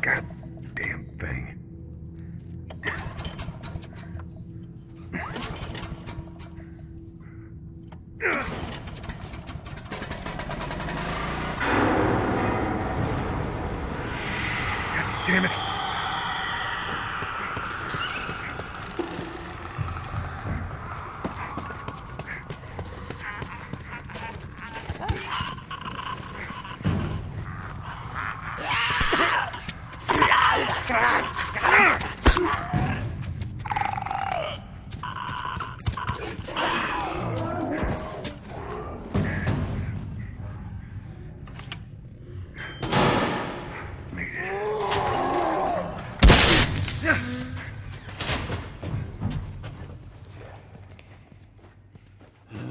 Goddamn thing. God damn it.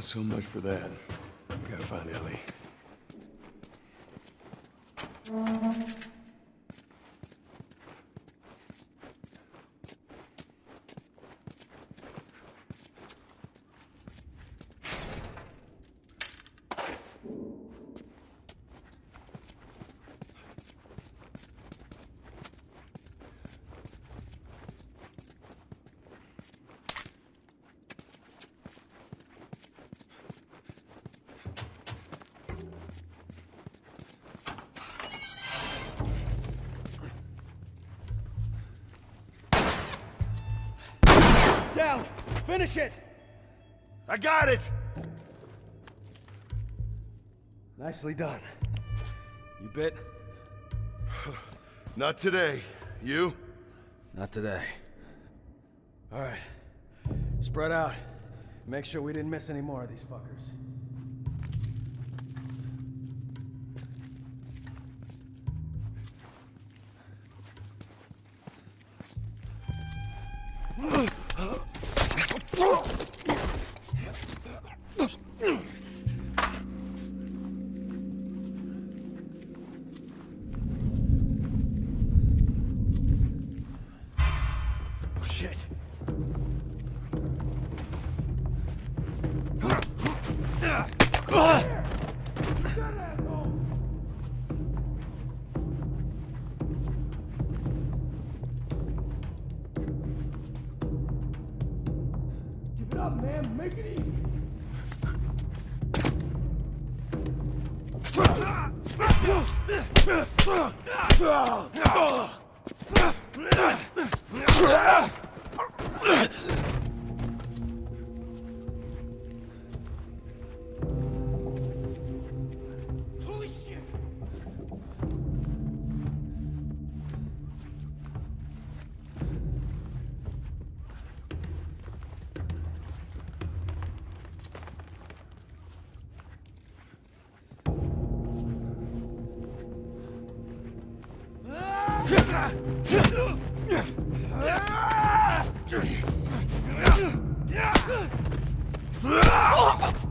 So much for that. I've got to find Ellie. Down. Finish it. I got it. Nicely done. You bit? Not today. You? Not today. All right. Spread out. Make sure we didn't miss any more of these fuckers. Shit. Give it up, man. Make it easy. Holy shit! Ah!